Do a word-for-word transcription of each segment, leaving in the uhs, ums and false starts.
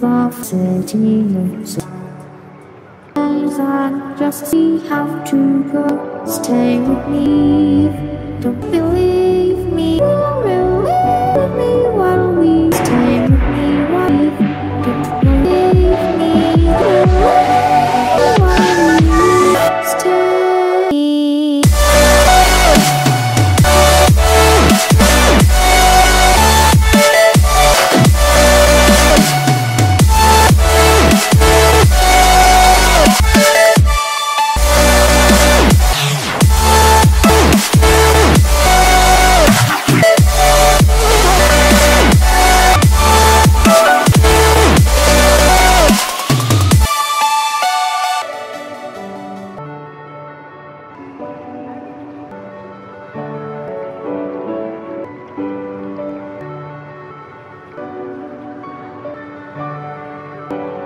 varsity lives. I just see how to go. Stay with me. Don't believe me. Believe me while we stay with me. While don't believe me. While we stay.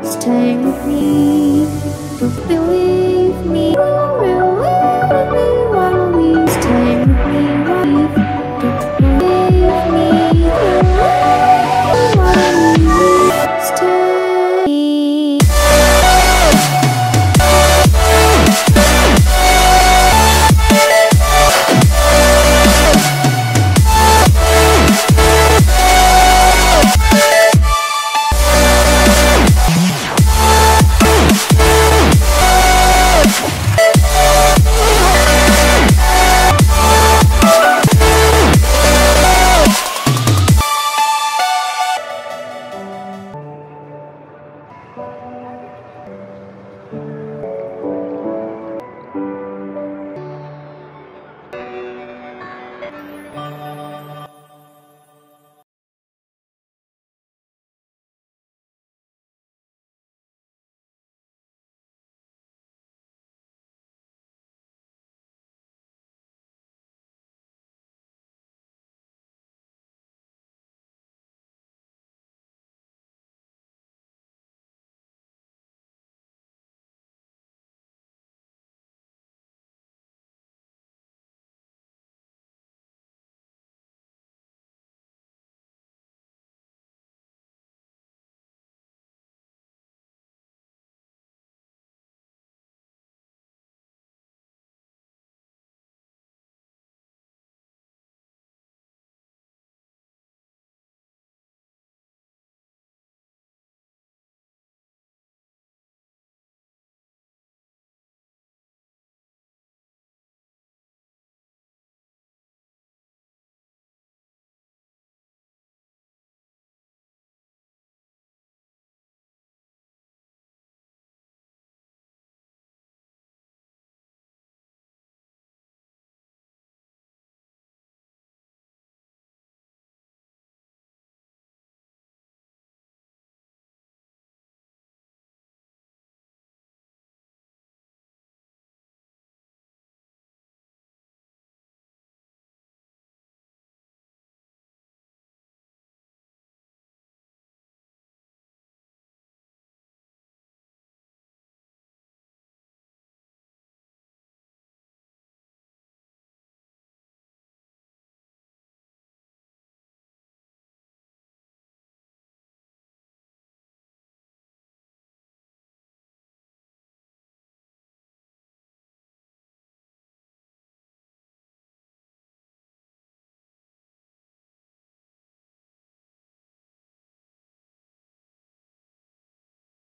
Stay with me, don't believe me.